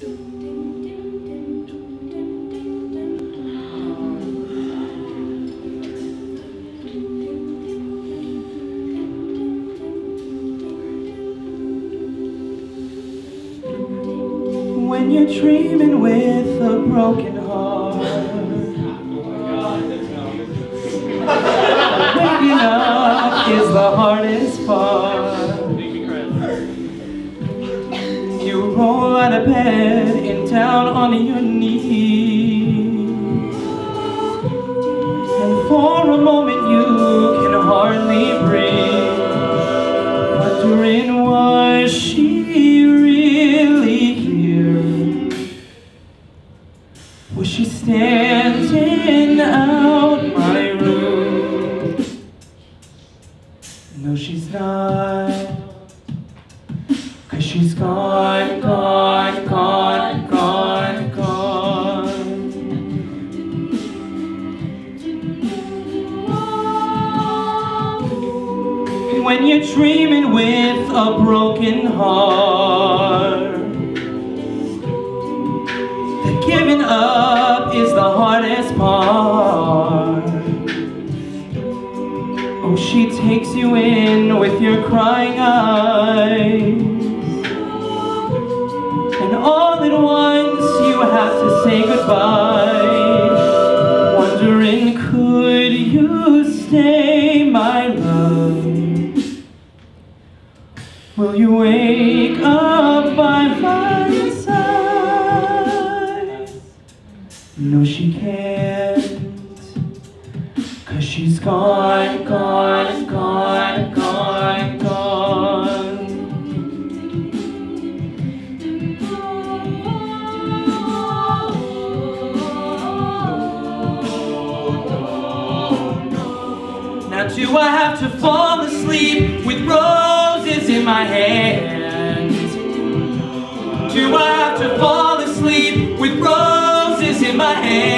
When you're dreaming with a broken heart, waking up is the hardest part. You roll out of bed and down on your knees, and for a moment you can hardly breathe, wondering why she really here. Was she standing out my room? No, she's not, 'cause she's gone, gone, gone, gone, gone. When you're dreaming with a broken heart, the giving up is the hardest part. Oh, she takes you in with your crying eyes, and all at once you have to say goodbye, wondering, could you stay, my love? Will you wake up by my side? No, she can't, 'cause she's gone, gone, gone, gone, gone. Do I have to fall asleep with roses in my hand? Do I have to fall asleep with roses in my hand?